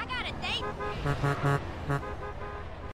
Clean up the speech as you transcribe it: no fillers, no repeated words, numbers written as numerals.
I got a date.